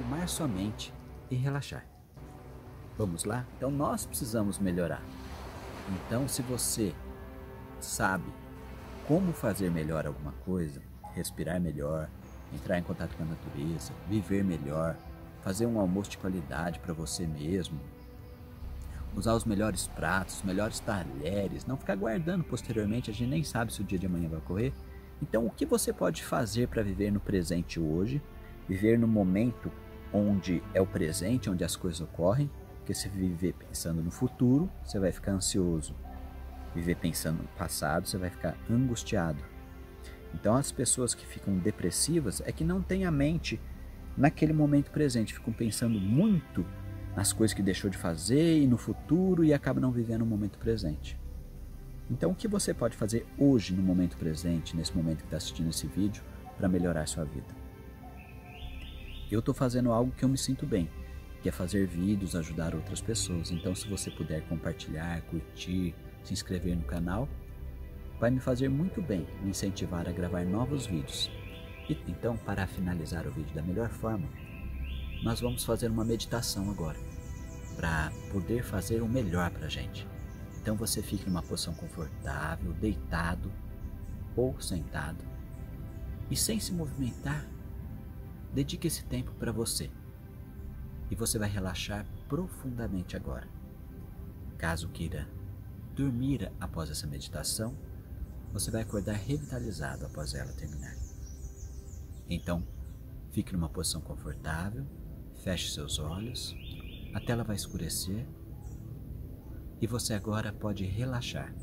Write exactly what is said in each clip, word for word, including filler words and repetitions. acalmar sua mente e relaxar. Vamos lá? Então nós precisamos melhorar. Então, se você sabe como fazer melhor alguma coisa, respirar melhor, entrar em contato com a natureza, viver melhor, fazer um almoço de qualidade para você mesmo, usar os melhores pratos, os melhores talheres, não ficar guardando posteriormente, a gente nem sabe se o dia de amanhã vai ocorrer. Então, o que você pode fazer para viver no presente hoje, viver no momento onde é o presente, onde as coisas ocorrem? Porque se viver pensando no futuro, você vai ficar ansioso. Viver pensando no passado, você vai ficar angustiado. Então, as pessoas que ficam depressivas é que não têm a mente naquele momento presente, ficam pensando muito nas coisas que deixou de fazer e no futuro e acaba não vivendo o momento presente. Então, o que você pode fazer hoje, no momento presente, nesse momento que está assistindo esse vídeo, para melhorar sua vida? Eu estou fazendo algo que eu me sinto bem, que é fazer vídeos, ajudar outras pessoas. Então, se você puder compartilhar, curtir, se inscrever no canal, vai me fazer muito bem, me incentivar a gravar novos vídeos. E, então, para finalizar o vídeo da melhor forma, nós vamos fazer uma meditação agora, para poder fazer o melhor para a gente. Então você fique numa posição confortável, deitado ou sentado, e sem se movimentar, dedique esse tempo para você. E você vai relaxar profundamente agora. Caso queira dormir após essa meditação, você vai acordar revitalizado após ela terminar. Então, fique numa posição confortável, feche seus olhos, a tela vai escurecer, e você agora pode relaxar,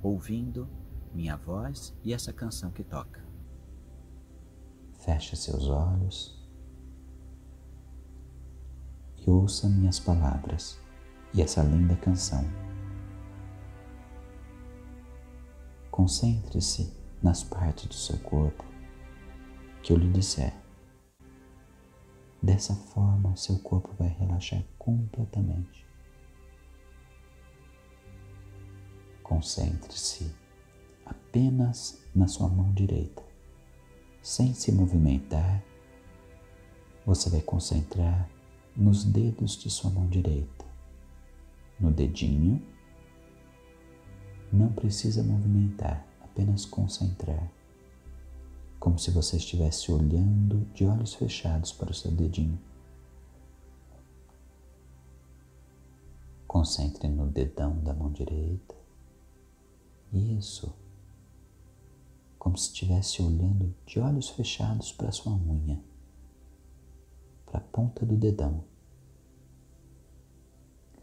ouvindo minha voz e essa canção que toca. Feche seus olhos e ouça minhas palavras e essa linda canção. Concentre-se nas partes do seu corpo que eu lhe disser. Dessa forma, seu corpo vai relaxar completamente. Concentre-se apenas na sua mão direita. Sem se movimentar, você vai concentrar nos dedos de sua mão direita. No dedinho, não precisa movimentar, apenas concentrar. Como se você estivesse olhando de olhos fechados para o seu dedinho. Concentre no dedão da mão direita. Isso, como se estivesse olhando de olhos fechados para sua unha, para a ponta do dedão.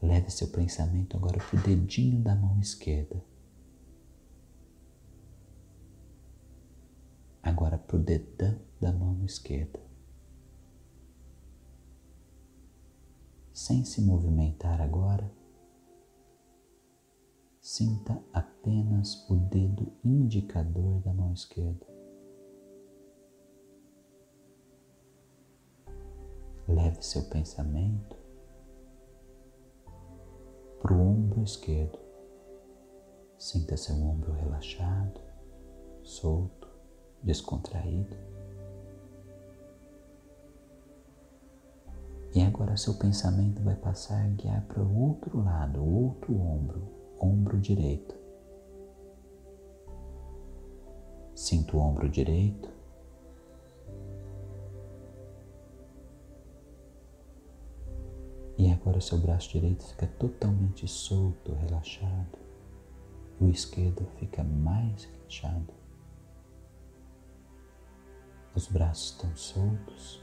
Leve seu pensamento agora para o dedinho da mão esquerda. Agora para o dedão da mão esquerda. Sem se movimentar agora, sinta apenas o dedo indicador da mão esquerda. Leve seu pensamento para o ombro esquerdo. Sinta seu ombro relaxado, solto, descontraído. E agora seu pensamento vai passar a guiar para o outro lado, o outro ombro. Ombro direito. Sinta o ombro direito. E agora o seu braço direito fica totalmente solto, relaxado. O esquerdo fica mais relaxado. Os braços estão soltos.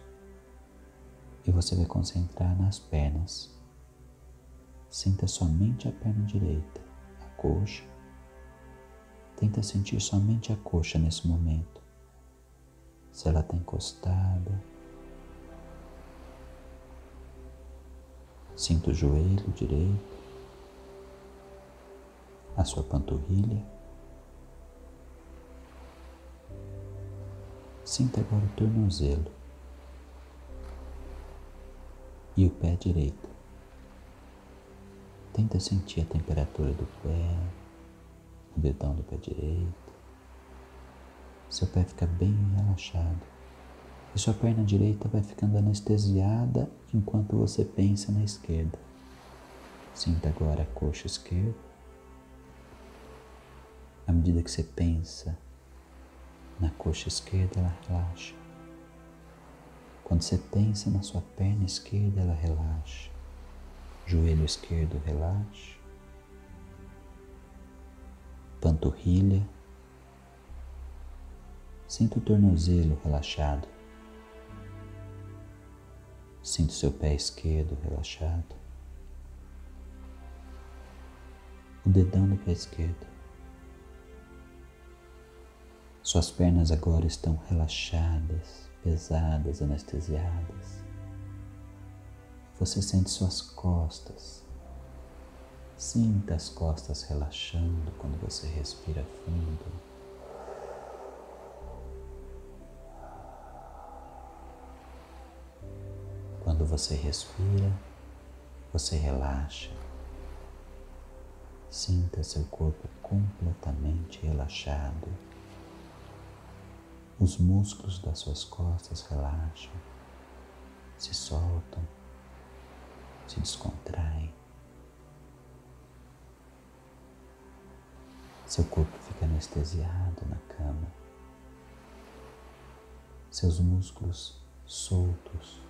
E você vai concentrar nas pernas. Sinta somente a perna direita. Coxa. Tenta sentir somente a coxa nesse momento, se ela está encostada. Sinta o joelho direito, a sua panturrilha. Sinta agora o tornozelo e o pé direito. Tenta sentir a temperatura do pé, o dedão do pé direito. Seu pé fica bem relaxado, e sua perna direita vai ficando anestesiada enquanto você pensa na esquerda. Sinta agora a coxa esquerda. À medida que você pensa na coxa esquerda, ela relaxa. Quando você pensa na sua perna esquerda, ela relaxa. Joelho esquerdo relaxa. Panturrilha. Sinta o tornozelo relaxado. Sinta o seu pé esquerdo relaxado. O dedão do pé esquerdo. Suas pernas agora estão relaxadas, pesadas, anestesiadas. Você sente suas costas. Sinta as costas relaxando quando você respira fundo. Quando você respira, você relaxa. Sinta seu corpo completamente relaxado. Os músculos das suas costas relaxam, se soltam, se descontraem. Seu corpo fica anestesiado na cama. Seus músculos soltos.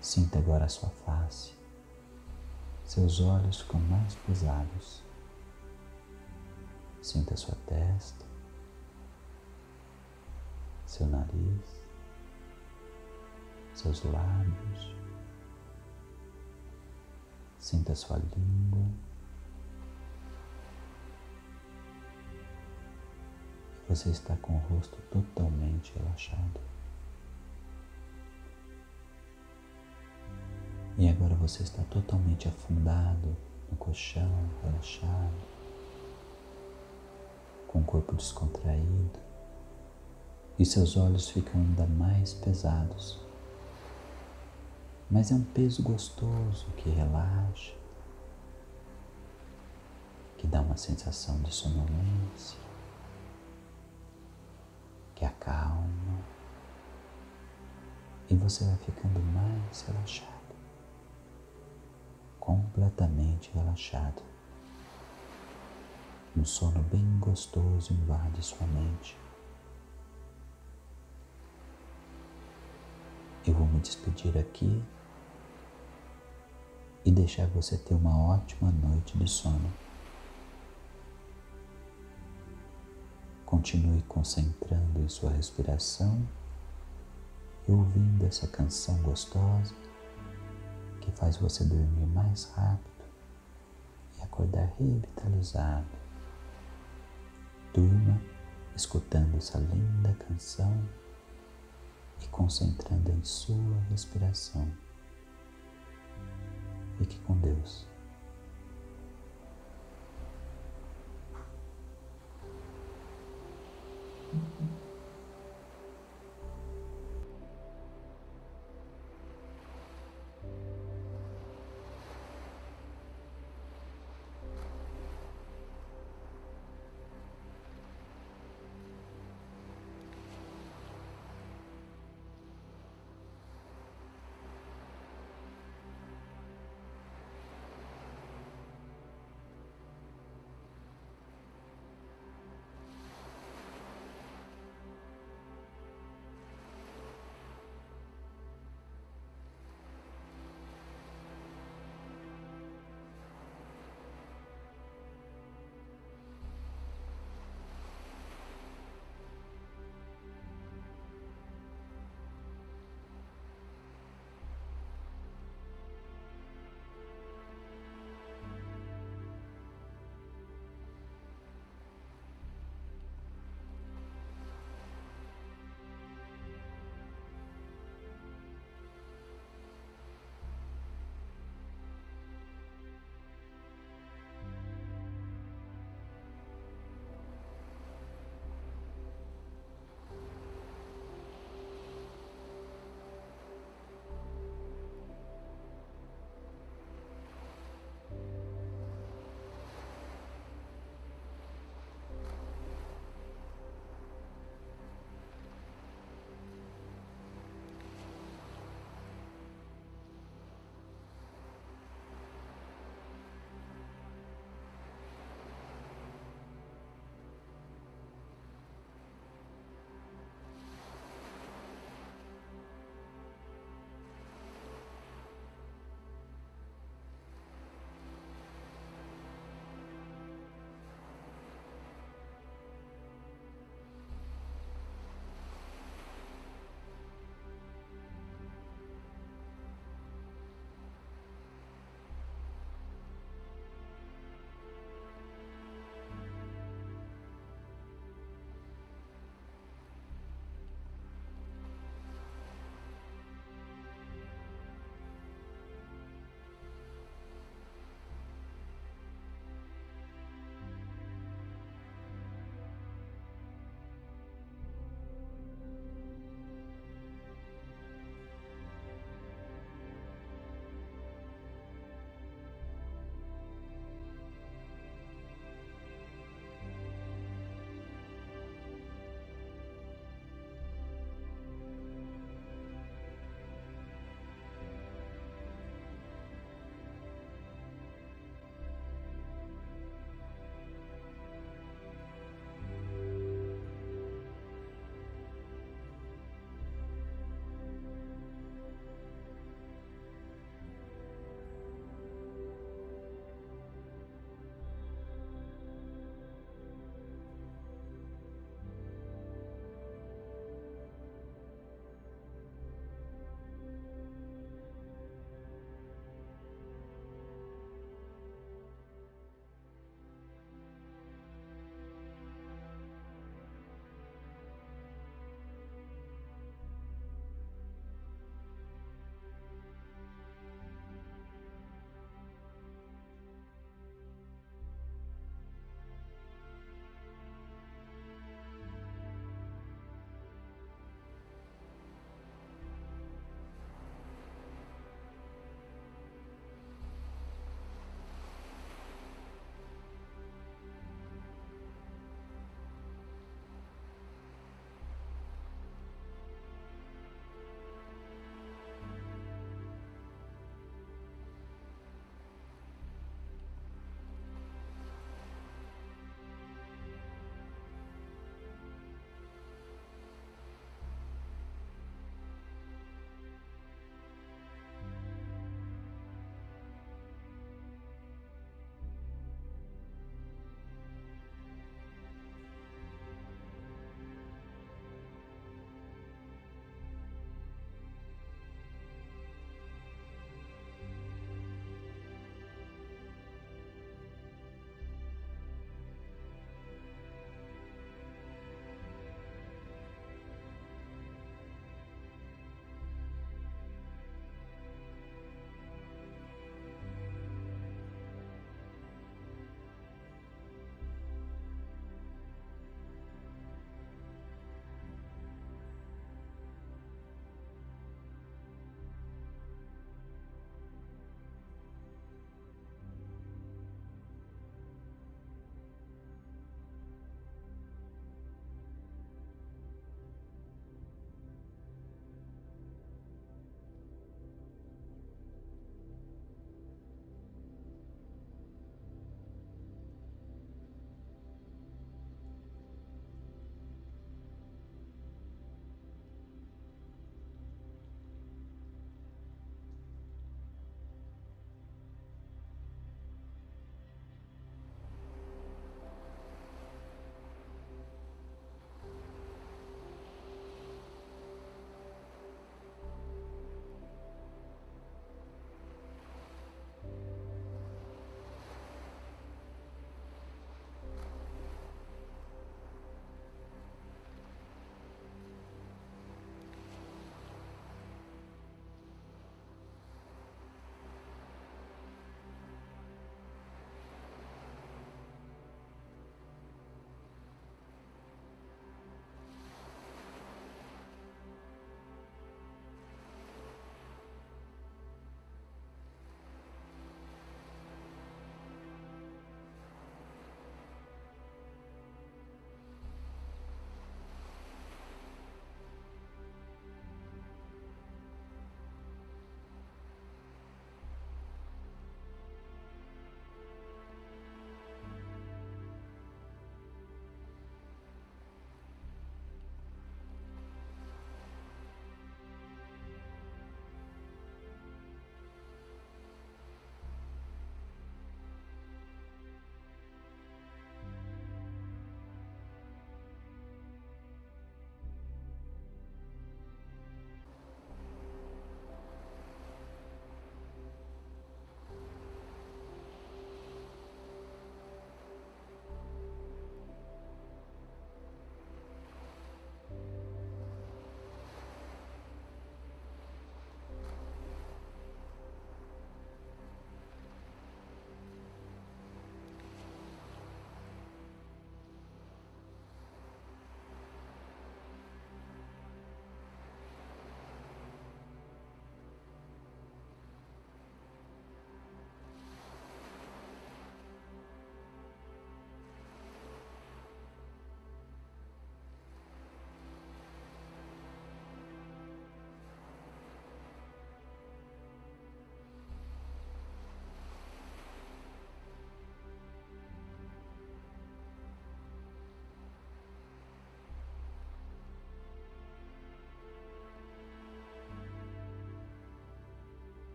Sinta agora a sua face, seus olhos ficam mais pesados. Sinta a sua testa, seu nariz, seus lábios. Sinta a sua língua. Você está com o rosto totalmente relaxado. E agora você está totalmente afundado no colchão, relaxado, com o corpo descontraído, e seus olhos ficam ainda mais pesados. Mas é um peso gostoso que relaxa, que dá uma sensação de sonolência, que acalma, e você vai ficando mais relaxado. Completamente relaxado. Um sono bem gostoso invade sua mente. Eu vou me despedir aqui e deixar você ter uma ótima noite de sono. Continue concentrando em sua respiração e ouvindo essa canção gostosa que faz você dormir mais rápido e acordar revitalizado. Durma escutando essa linda canção e concentrando em sua respiração. Fique com Deus.